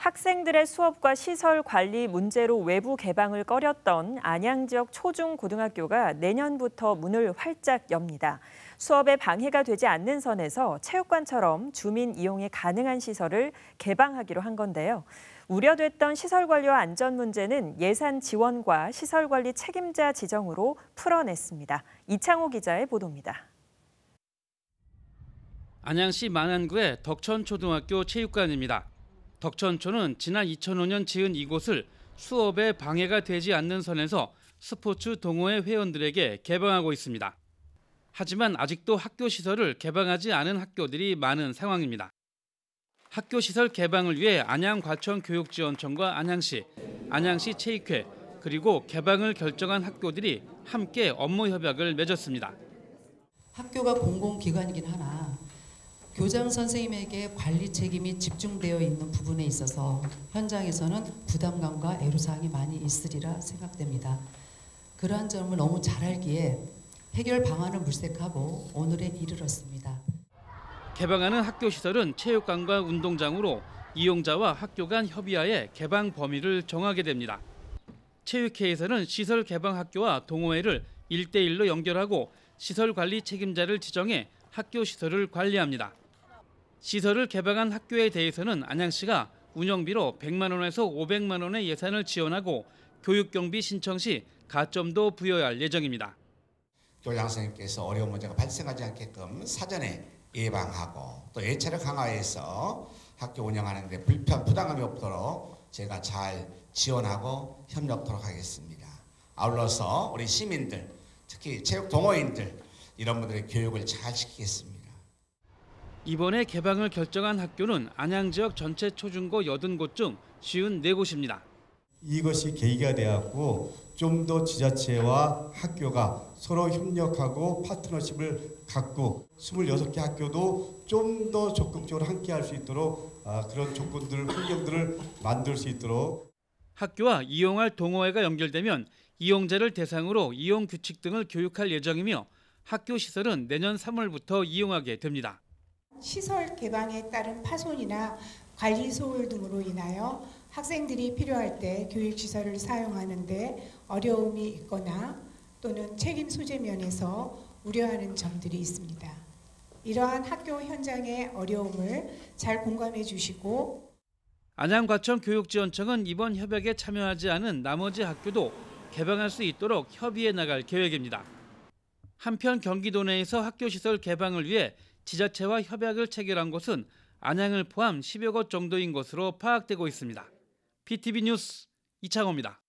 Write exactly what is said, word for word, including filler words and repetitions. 학생들의 수업과 시설 관리 문제로 외부 개방을 꺼렸던 안양 지역 초중고등학교가 내년부터 문을 활짝 엽니다. 수업에 방해가 되지 않는 선에서 체육관처럼 주민 이용이 가능한 시설을 개방하기로 한 건데요. 우려됐던 시설 관리와 안전 문제는 예산 지원과 시설 관리 책임자 지정으로 풀어냈습니다. 이창호 기자의 보도입니다. 안양시 만안구의 덕천초등학교 체육관입니다. 덕천초는 지난 이천오 년 지은 이곳을 수업에 방해가 되지 않는 선에서 스포츠 동호회 회원들에게 개방하고 있습니다. 하지만 아직도 학교 시설을 개방하지 않은 학교들이 많은 상황입니다. 학교 시설 개방을 위해 안양과천교육지원청과 안양시, 안양시 체육회 그리고 개방을 결정한 학교들이 함께 업무 협약을 맺었습니다. 학교가 공공기관이긴 하나 교장 선생님에게 관리 책임이 집중되어 있는 부분에 있어서 현장에서는 부담감과 애로사항이 많이 있으리라 생각됩니다. 그러한 점을 너무 잘 알기에 해결 방안을 물색하고 오늘에 이르렀습니다. 개방하는 학교 시설은 체육관과 운동장으로 이용자와 학교 간 협의하에 개방 범위를 정하게 됩니다. 체육회에서는 시설 개방 학교와 동호회를 일 대 일로 연결하고 시설 관리 책임자를 지정해 학교 시설을 관리합니다. 시설을 개방한 학교에 대해서는 안양시가 운영비로 백만 원에서 오백만 원의 예산을 지원하고 교육 경비 신청 시 가점도 부여할 예정입니다. 교장 선생님께서 어려운 문제가 발생하지 않게끔 사전에 예방하고 또 예찰을 강화해서 학교 운영하는 데 불편, 부담감이 없도록 제가 잘 지원하고 협력하도록 하겠습니다. 아울러서 우리 시민들, 특히 체육 동호인들 이런 분들의 교육을 잘 시키겠습니다. 이번에 개방을 결정한 학교는 안양 지역 전체 초중고 여든 곳 중 오십사 곳입니다. 이것이 계기가 되었고 좀 더 지자체와 학교가 서로 협력하고 파트너십을 갖고 이십육 개 학교도 좀 더 적극적으로 함께할 수 있도록 그런 조건들, 환경들을 만들 수 있도록. 학교와 이용할 동호회가 연결되면 이용자를 대상으로 이용 규칙 등을 교육할 예정이며 학교 시설은 내년 삼월부터 이용하게 됩니다. 시설 개방에 따른 파손이나 관리 소홀 등으로 인하여 학생들이 필요할 때 교육시설을 사용하는 데 어려움이 있거나 또는 책임 소재 면에서 우려하는 점들이 있습니다. 이러한 학교 현장의 어려움을 잘 공감해 주시고 안양과천교육지원청은 이번 협약에 참여하지 않은 나머지 학교도 개방할 수 있도록 협의해 나갈 계획입니다. 한편 경기도 내에서 학교 시설 개방을 위해 지자체와 협약을 체결한 곳은 안양을 포함 십여 곳 정도인 것으로 파악되고 있습니다. 비티비 뉴스 이창호입니다.